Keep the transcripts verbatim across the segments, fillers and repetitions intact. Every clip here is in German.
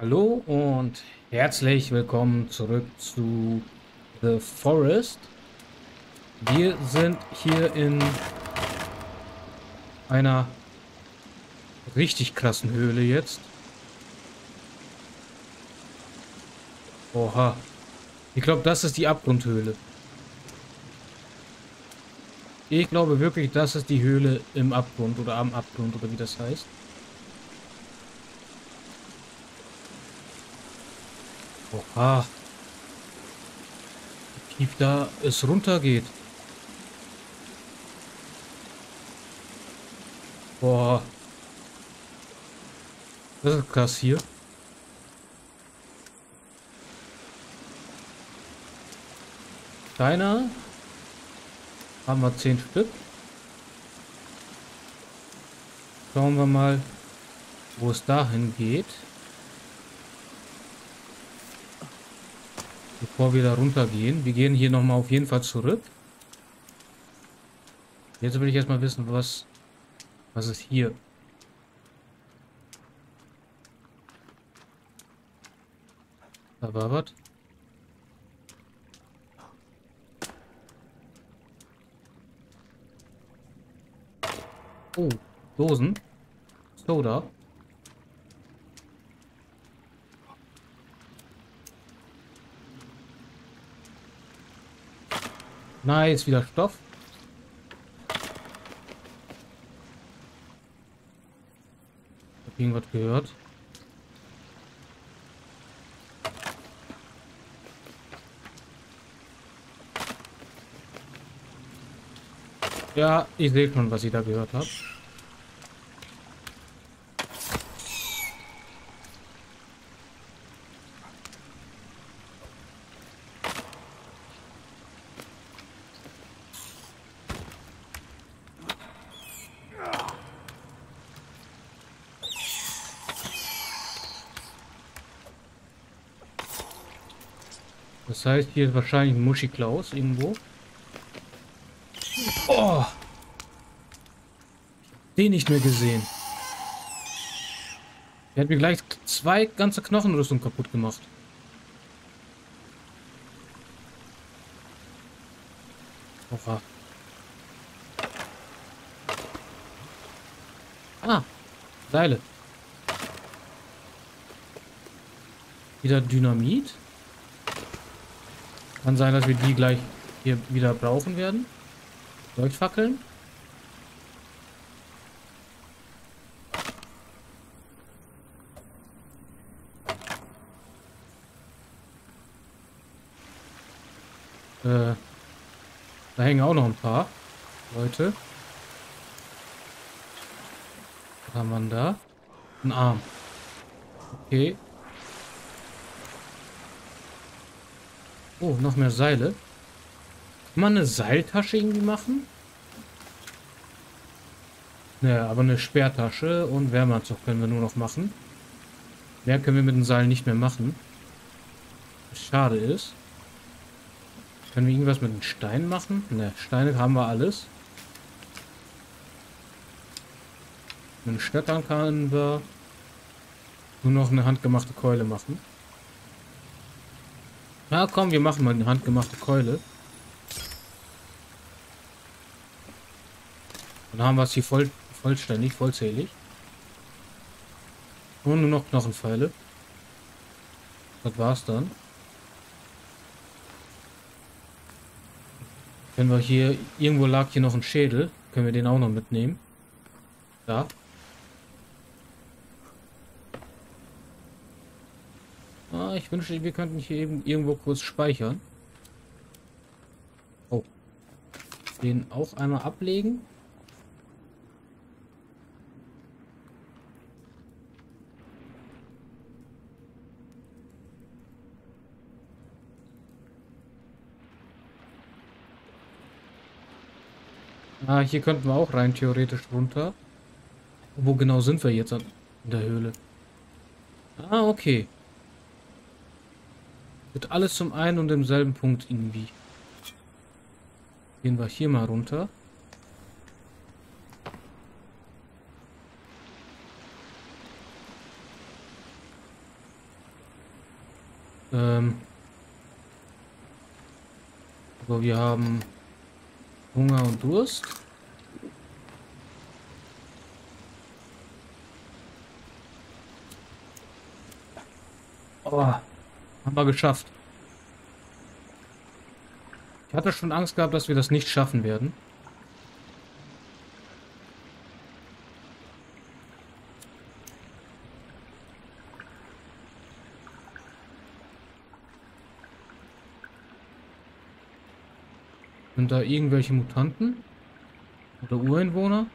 Hallo und herzlich willkommen zurück zu The Forest. Wir sind hier in einer richtig krassen Höhle jetzt. Oha. Ich glaube, das ist die Abgrundhöhle. Ich glaube wirklich, das ist die Höhle im Abgrund oder am Abgrund oder wie das heißt. Oha. Wie tief da es runter geht. Boah. Das ist krass hier. Steine. Haben wir zehn Stück. Schauen wir mal, wo es dahin geht. Bevor wir da runter gehen. Wir gehen hier nochmal auf jeden Fall zurück. Jetzt will ich erstmal wissen, was, was ist hier. Da war was. Oh, Dosen. Soda. Nice, wieder Stoff. Hab irgendwas gehört. Ja, ich sehe schon, was ich da gehört habe. Das heißt, hier ist wahrscheinlich ein Muschiklaus irgendwo. Oh! Den nicht mehr gesehen. Der hat mir gleich zwei ganze Knochenrüstung kaputt gemacht. Oha. Ah! Seile. Wieder Dynamit. Kann sein, dass wir die gleich hier wieder brauchen werden. Leuchtfackeln. Äh, da hängen auch noch ein paar Leute. Was haben wir da? Ein Arm. Okay. Oh, noch mehr Seile. Kann man eine Seiltasche irgendwie machen? Naja, aber eine Speertasche und Wärmeanzug können wir nur noch machen. Mehr können wir mit den Seilen nicht mehr machen. Was schade ist. Können wir irgendwas mit den Steinen machen? Ne, Steine haben wir alles. Mit den Stöckern können wir nur noch eine handgemachte Keule machen. Na komm, wir machen mal eine handgemachte Keule. Dann haben wir es hier voll, vollständig, vollzählig. Und nur noch Knochenpfeile. Das war's dann. Wenn wir hier, irgendwo lag hier noch ein Schädel. Können wir den auch noch mitnehmen. Da. Ich wünschte, wir könnten hier eben irgendwo kurz speichern. Oh. Den auch einmal ablegen. Ah, hier könnten wir auch rein theoretisch runter. Wo genau sind wir jetzt in der Höhle? Ah, okay. Wird alles zum einen und demselben Punkt irgendwie. Gehen wir hier mal runter. Ähm so, wir haben Hunger und Durst. Oh, haben wir geschafft. Ich hatte schon Angst gehabt, dass wir das nicht schaffen werden. Sind da irgendwelche Mutanten? Oder Ureinwohner?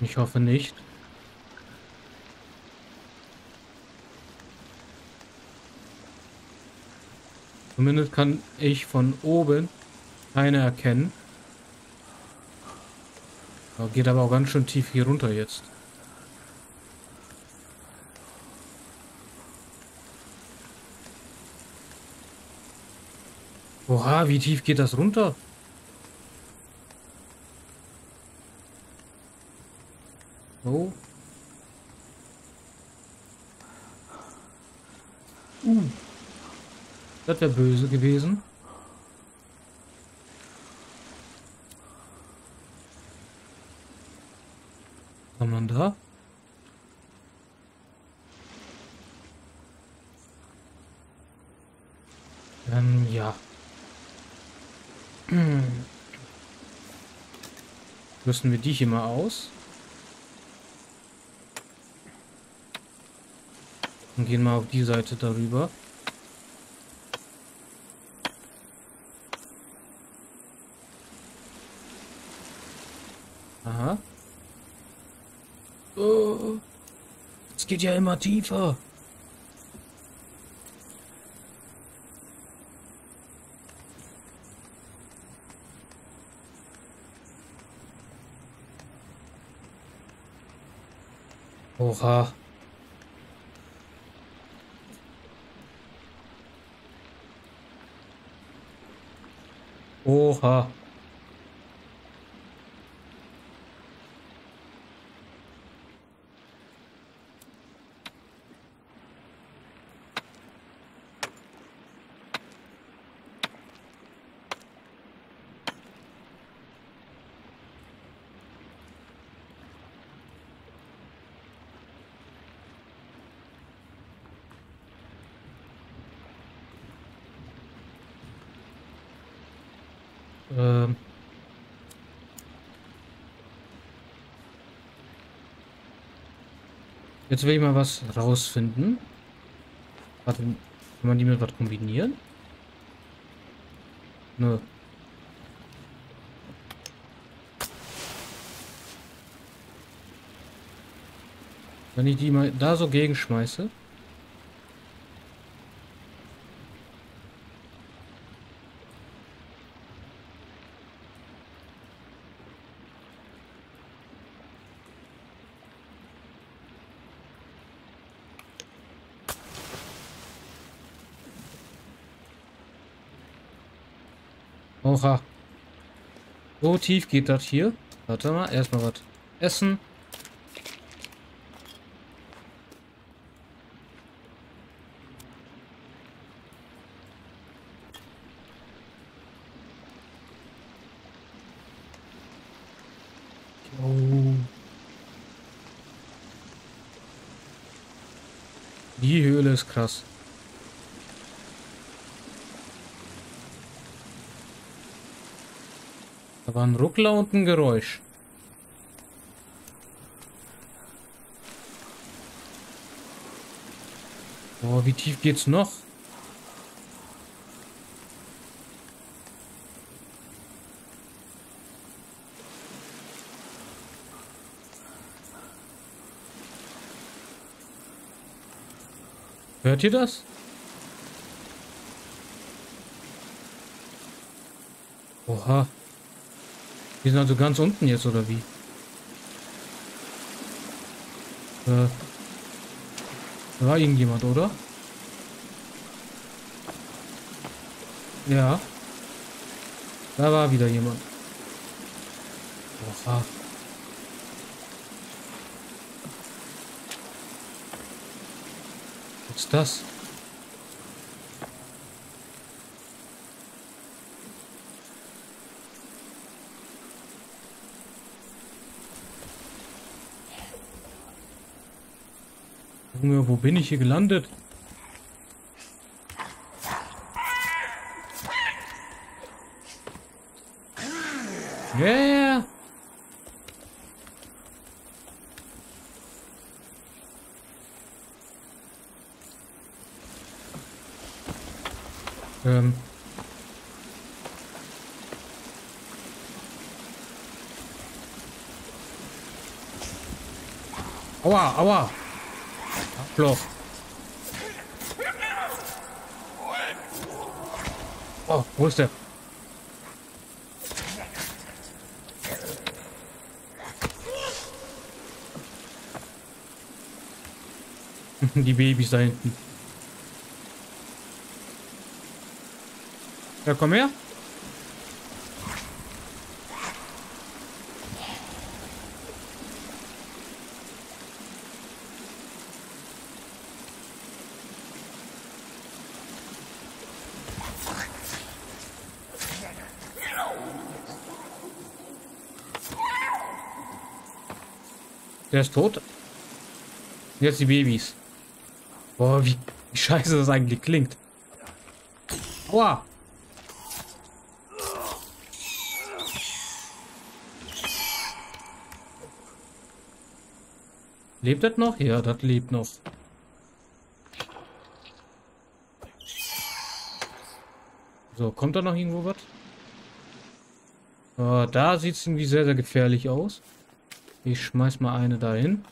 Ich hoffe nicht. Zumindest kann ich von oben keine erkennen. Geht aber auch ganz schön tief hier runter jetzt. Oha, wie tief geht das runter? Oh. Uh. Das wäre böse gewesen. Kann man da? Ähm, ja. Rüsten wir die hier mal aus. Und gehen mal auf die Seite darüber. Aha. Oh, es geht ja immer tiefer. Oha. Oha. Ähm. Jetzt will ich mal was rausfinden. Warte, kann man die mit was kombinieren? Nö. Wenn ich die mal da so gegenschmeiße. Oha. So tief geht das hier. Warte mal, erstmal was essen. Oh. Die Höhle ist krass. Da war ein Ruckler und ein Geräusch. Boah, wie tief geht's noch? Hört ihr das? Oha. Wir sind also ganz unten jetzt, oder wie? Äh, da war irgendjemand, oder? Ja. Da war wieder jemand. Oha. Was ist das? Junge, wo bin ich hier gelandet? Ja, yeah. Ähm. Aua, aua. Loch. Oh, wo ist der? Die Babys da hinten. Ja, komm her. Der ist tot. Jetzt die Babys. Boah, wie, wie scheiße das eigentlich klingt. Aua. Lebt das noch? Ja, das lebt noch. So, kommt da noch irgendwo was? Oh, da sieht es irgendwie sehr, sehr gefährlich aus. Ich schmeiß mal eine dahin.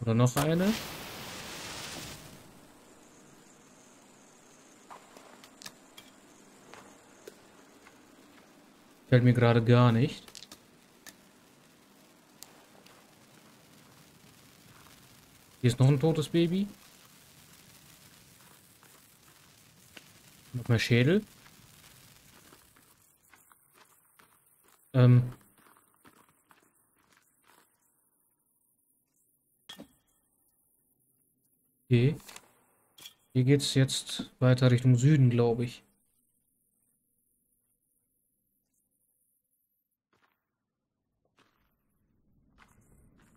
Oder noch eine. Fällt mir gerade gar nicht. Hier ist noch ein totes Baby. Noch mehr Schädel. Ähm. Okay. Hier geht's jetzt weiter Richtung Süden, glaube ich.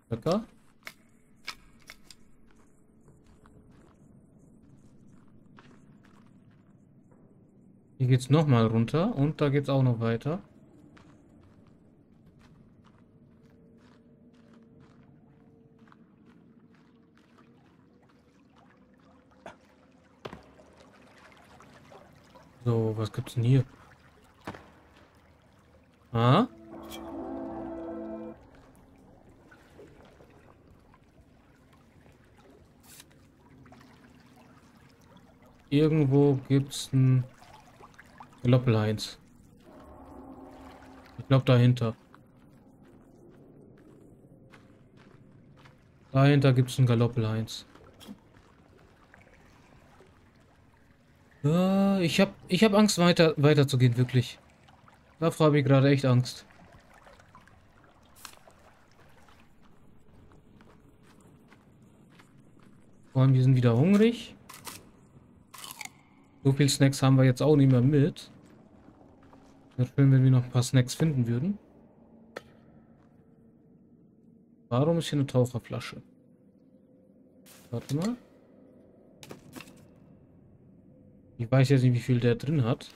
Lecker. Hier geht's nochmal runter und da geht's auch noch weiter. So, was gibt's denn hier? Ah? Irgendwo gibt's ein Loppelheinz. Ich glaube dahinter. Dahinter gibt es einen Galoppelheinz. Ja, ich habe ich hab Angst weiter, weiter zu gehen, wirklich. Davor habe ich gerade echt Angst. Vor allem, wir sind wieder hungrig. So viel Snacks haben wir jetzt auch nicht mehr mit. Wäre schön, wenn wir noch ein paar Snacks finden würden. Warum ist hier eine Taucherflasche? Warte mal. Ich weiß jetzt nicht, wie viel der drin hat.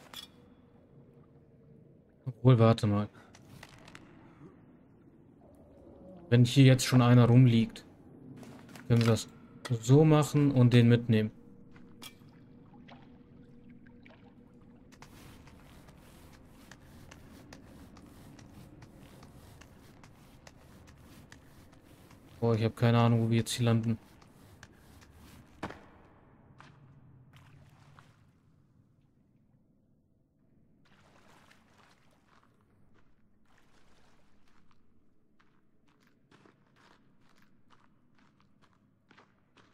Obwohl, warte mal. Wenn hier jetzt schon einer rumliegt, können wir das so machen und den mitnehmen. Boah, ich habe keine Ahnung, wo wir jetzt hier landen.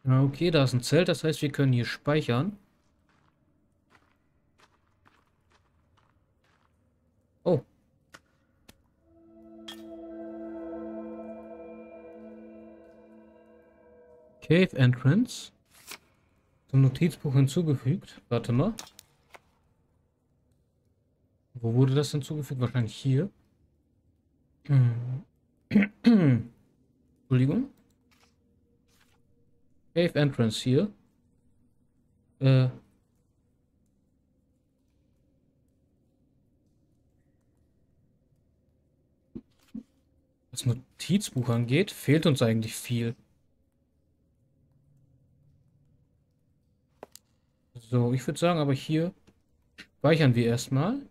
Okay, da ist ein Zelt, das heißt, wir können hier speichern. Oh. Cave Entrance. Zum Notizbuch hinzugefügt. Warte mal. Wo wurde das hinzugefügt? Wahrscheinlich hier. Entschuldigung. Cave Entrance hier. Äh. Was Notizbuch angeht, fehlt uns eigentlich viel. So, ich würde sagen, aber hier speichern wir erstmal.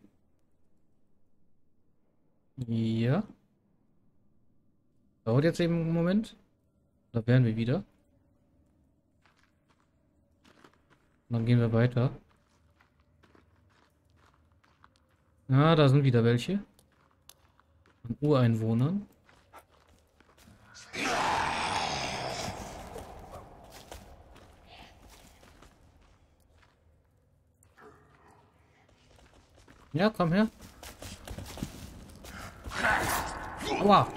Ja. Dauert jetzt eben einen Moment. Da wären wir wieder. Dann gehen wir weiter. Ah, da sind wieder welche. Von Ureinwohnern. Ja, komm her. Aua.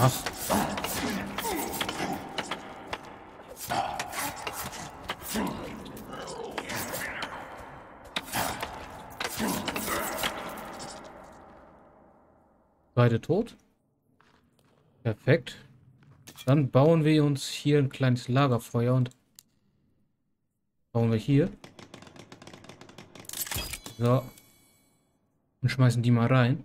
Was? Beide tot. Perfekt. Dann bauen wir uns hier ein kleines Lagerfeuer und bauen wir hier. So. Und schmeißen die mal rein.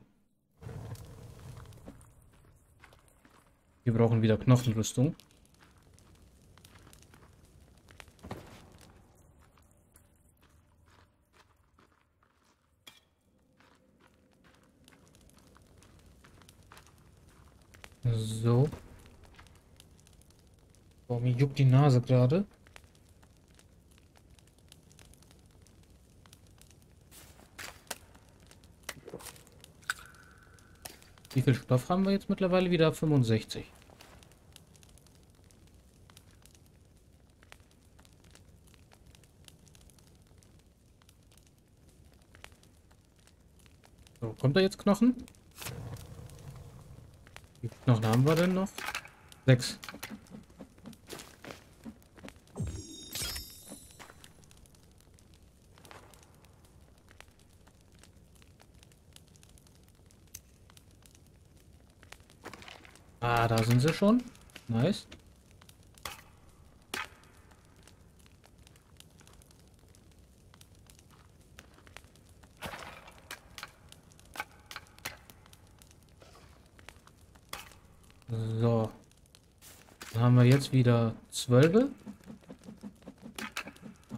Wir brauchen wieder Knochenrüstung. So. Oh, mir juckt die Nase gerade. Wie viel Stoff haben wir jetzt mittlerweile wieder? fünfundsechzig. So, kommt da jetzt Knochen? Wie viele Knochen haben wir denn noch? Sechs. Ah, da sind sie schon. Nice. So, dann haben wir jetzt wieder zwölf. Machen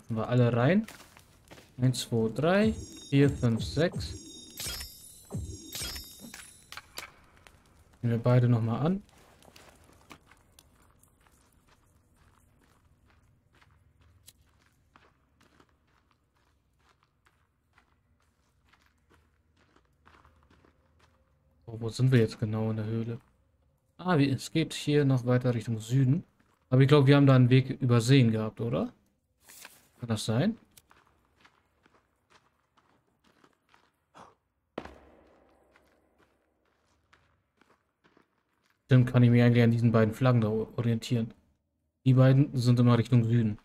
wir alle rein. eins, zwei, drei, vier, fünf, sechs. Nehmen wir beide nochmal an. Oh, wo sind wir jetzt genau in der Höhle? Ah, es geht hier noch weiter Richtung Süden. Aber ich glaube, wir haben da einen Weg übersehen gehabt, oder? Kann das sein? Stimmt, kann ich mich eigentlich an diesen beiden Flaggen da orientieren. Die beiden sind immer Richtung Süden.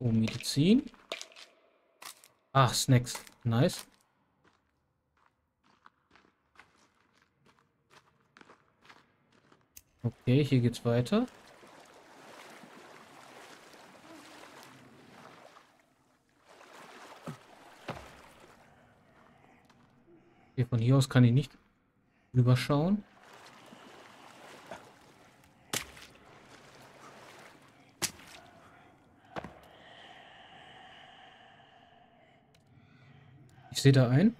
Oh, Medizin. Ach, Snacks. Nice. Okay, hier geht's weiter. Okay, von hier aus kann ich nicht rüberschauen. Ich sehe da einen.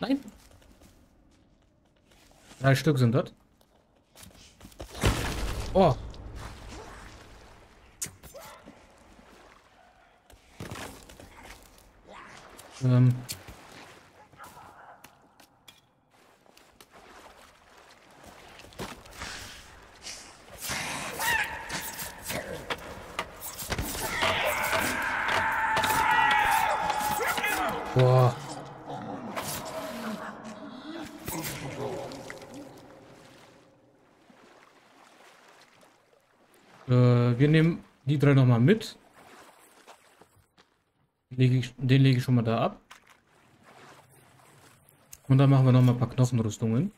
Nein. Drei Stück sind dort. Oh. Ähm. Boah. Äh, wir nehmen die drei nochmal mit. Leg ich, den lege ich schon mal da ab. Und dann machen wir nochmal ein paar Knochenrüstungen.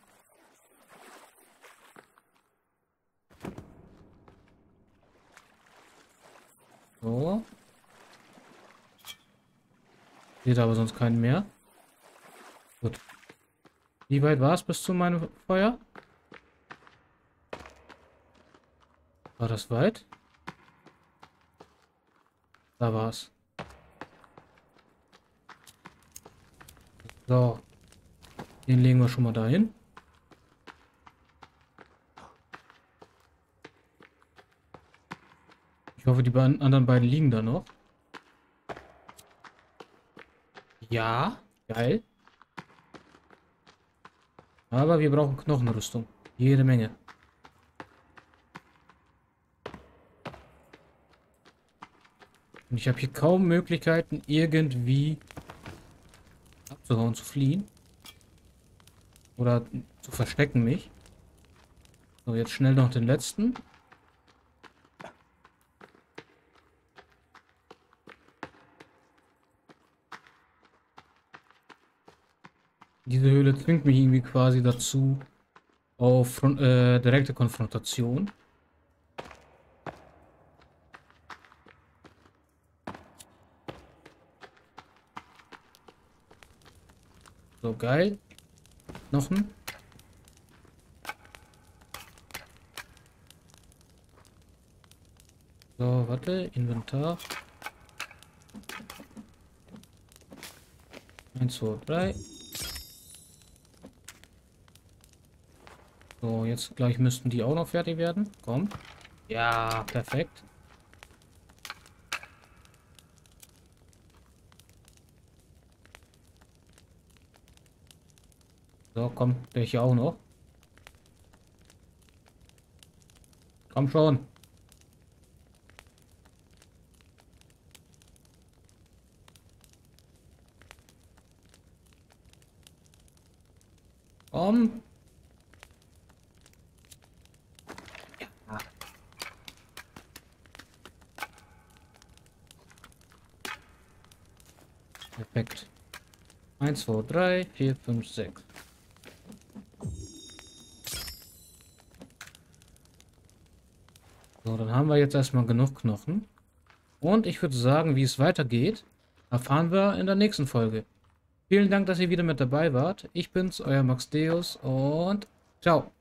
So. Seht aber sonst keinen mehr. Gut. Wie weit war es bis zu meinem Feuer? War das weit? Da war es. So. Den legen wir schon mal dahin. Ich hoffe, die anderen beiden liegen da noch. Ja, geil. Aber wir brauchen Knochenrüstung. Jede Menge. Und ich habe hier kaum Möglichkeiten, irgendwie abzuhauen, zu fliehen. Oder zu verstecken mich. So, jetzt schnell noch den letzten. Diese Höhle zwingt mich irgendwie quasi dazu auf äh, direkte Konfrontation. So, geil. Knochen. So, warte. Inventar. eins, zwei, drei. So, jetzt gleich müssten die auch noch fertig werden. Komm. Ja, perfekt. So, komm, der hier auch noch. Komm schon. Komm. Ja. Perfekt. eins, zwei, drei, vier, fünf, sechs. So, dann haben wir jetzt erstmal genug Knochen. Und ich würde sagen, wie es weitergeht, erfahren wir in der nächsten Folge. Vielen Dank, dass ihr wieder mit dabei wart. Ich bin's, euer Max Deus und ciao.